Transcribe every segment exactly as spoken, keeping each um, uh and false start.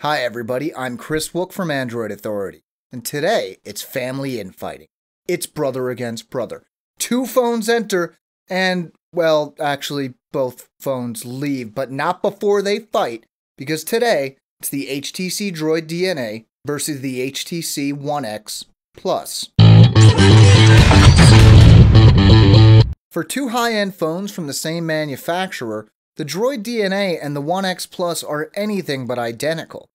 Hi everybody, I'm Chris Wook from Android Authority, and today it's family infighting. It's brother against brother. Two phones enter, and, well, actually both phones leave, but not before they fight, because today it's the H T C Droid D N A versus the H T C One X Plus. For two high-end phones from the same manufacturer, the Droid D N A and the One X Plus are anything but identical.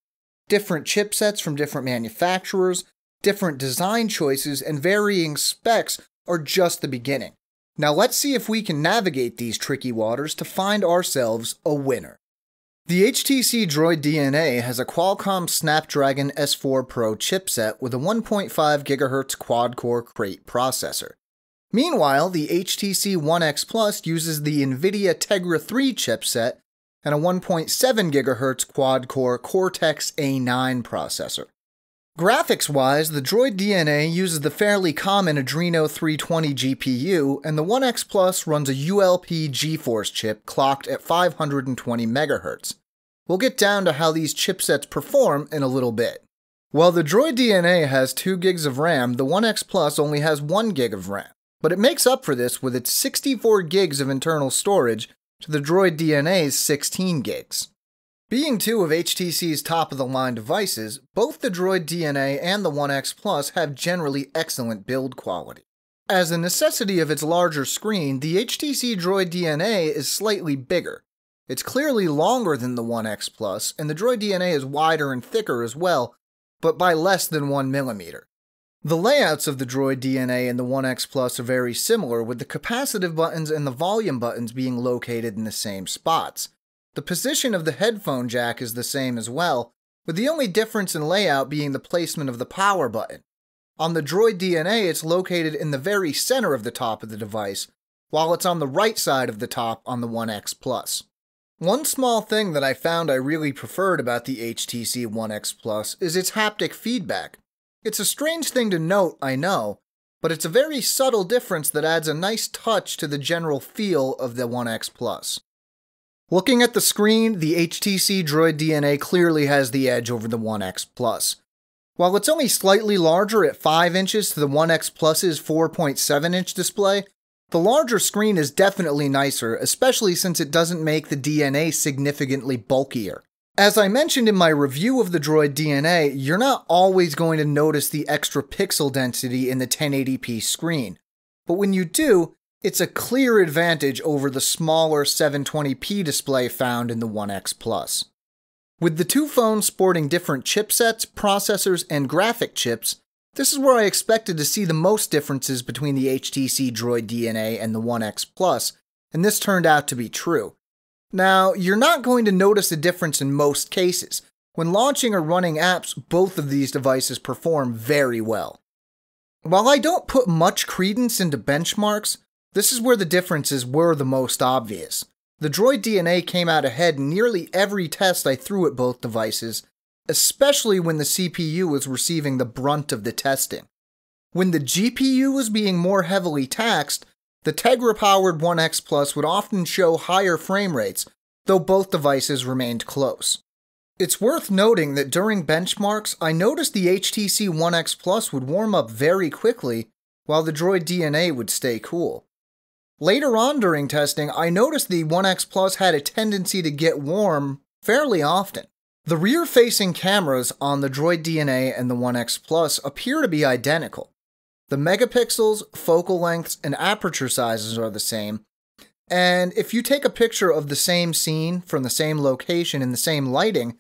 Different chipsets from different manufacturers, different design choices, and varying specs are just the beginning. Now let's see if we can navigate these tricky waters to find ourselves a winner. The H T C Droid D N A has a Qualcomm Snapdragon S four Pro chipset with a one point five gigahertz quad-core Krait processor. Meanwhile, the H T C One X Plus uses the NVIDIA Tegra three chipset and a one point seven gigahertz quad-core Cortex A nine processor. Graphics-wise, the Droid D N A uses the fairly common Adreno three twenty G P U, and the One X Plus runs a U L P GeForce chip clocked at five hundred twenty megahertz. We'll get down to how these chipsets perform in a little bit. While the Droid D N A has two gigs of RAM, the One X Plus only has one gig of RAM. But it makes up for this with its sixty-four gigs of internal storage to the Droid D N A's sixteen gigs. Being two of H T C's top-of-the-line devices, both the Droid D N A and the One X Plus have generally excellent build quality. As a necessity of its larger screen, the H T C Droid D N A is slightly bigger. It's clearly longer than the One X Plus, and the Droid D N A is wider and thicker as well, but by less than one millimeter. The layouts of the Droid D N A and the One X Plus are very similar, with the capacitive buttons and the volume buttons being located in the same spots. The position of the headphone jack is the same as well, with the only difference in layout being the placement of the power button. On the Droid D N A, it's located in the very center of the top of the device, while it's on the right side of the top on the One X Plus. One small thing that I found I really preferred about the H T C One X Plus is its haptic feedback. It's a strange thing to note, I know, but it's a very subtle difference that adds a nice touch to the general feel of the One X Plus. Looking at the screen, the H T C Droid D N A clearly has the edge over the One X Plus. While it's only slightly larger at five inches to the One X Plus's four point seven inch display, the larger screen is definitely nicer, especially since it doesn't make the D N A significantly bulkier. As I mentioned in my review of the Droid D N A, you're not always going to notice the extra pixel density in the ten eighty p screen, but when you do, it's a clear advantage over the smaller seven twenty p display found in the One X Plus. With the two phones sporting different chipsets, processors, and graphic chips, this is where I expected to see the most differences between the H T C Droid D N A and the One X Plus, and this turned out to be true. Now, you're not going to notice a difference in most cases. When launching or running apps, both of these devices perform very well. While I don't put much credence into benchmarks, this is where the differences were the most obvious. The Droid D N A came out ahead in nearly every test I threw at both devices, especially when the C P U was receiving the brunt of the testing. When the G P U was being more heavily taxed, the Tegra-powered One X Plus would often show higher frame rates, though both devices remained close. It's worth noting that during benchmarks, I noticed the H T C One X Plus would warm up very quickly, while the Droid D N A would stay cool. Later on during testing, I noticed the One X Plus had a tendency to get warm fairly often. The rear-facing cameras on the Droid D N A and the One X Plus appear to be identical. The megapixels, focal lengths, and aperture sizes are the same, and if you take a picture of the same scene from the same location in the same lighting,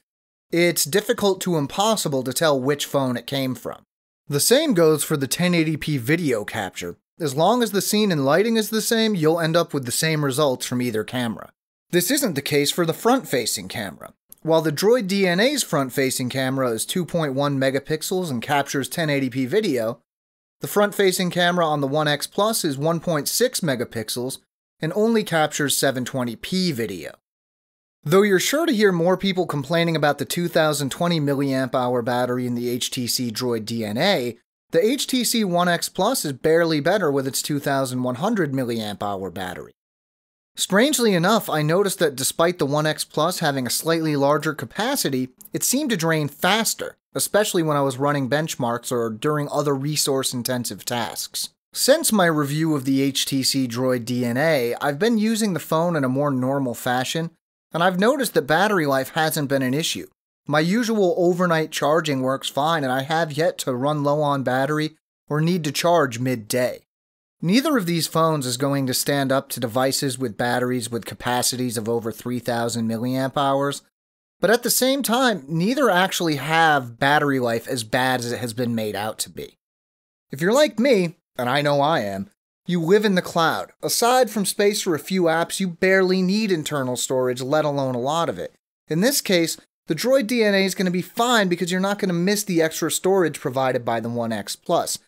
it's difficult to impossible to tell which phone it came from. The same goes for the ten eighty p video capture. As long as the scene and lighting is the same, you'll end up with the same results from either camera. This isn't the case for the front-facing camera. While the Droid D N A's front-facing camera is two point one megapixels and captures ten eighty p video, the front-facing camera on the One X Plus is one point six megapixels and only captures seven twenty p video. Though you're sure to hear more people complaining about the two thousand twenty milliamp hour battery in the H T C Droid D N A, the H T C One X Plus is barely better with its two thousand one hundred milliamp hour battery. Strangely enough, I noticed that despite the One X Plus having a slightly larger capacity, it seemed to drain faster, especially when I was running benchmarks or during other resource-intensive tasks. Since my review of the H T C Droid D N A, I've been using the phone in a more normal fashion, and I've noticed that battery life hasn't been an issue. My usual overnight charging works fine, and I have yet to run low on battery or need to charge midday. Neither of these phones is going to stand up to devices with batteries with capacities of over three thousand milliamp hours, but at the same time, neither actually have battery life as bad as it has been made out to be. If you're like me, and I know I am, you live in the cloud. Aside from space for a few apps, you barely need internal storage, let alone a lot of it. In this case, the Droid D N A is going to be fine because you're not going to miss the extra storage provided by the One X Plus.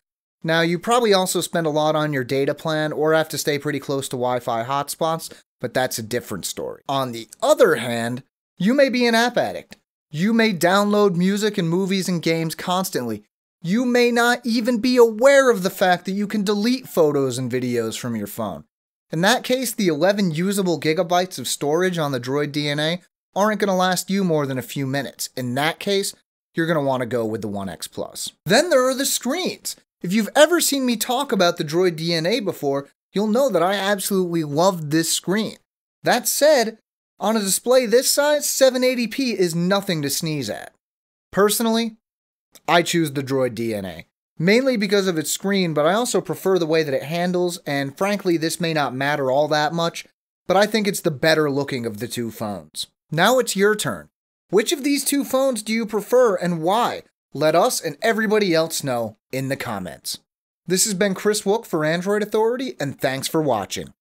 Now, you probably also spend a lot on your data plan or have to stay pretty close to Wi-Fi hotspots, but that's a different story. On the other hand, you may be an app addict. You may download music and movies and games constantly. You may not even be aware of the fact that you can delete photos and videos from your phone. In that case, the eleven usable gigabytes of storage on the Droid D N A aren't going to last you more than a few minutes. In that case, you're going to want to go with the One X Plus. Then there are the screens. If you've ever seen me talk about the Droid D N A before, you'll know that I absolutely loved this screen. That said, on a display this size, seven eighty p is nothing to sneeze at. Personally, I choose the Droid D N A, mainly because of its screen, but I also prefer the way that it handles, and frankly, this may not matter all that much, but I think it's the better looking of the two phones. Now it's your turn. Which of these two phones do you prefer and why? Let us and everybody else know in the comments. This has been Chris Wook for Android Authority, and thanks for watching.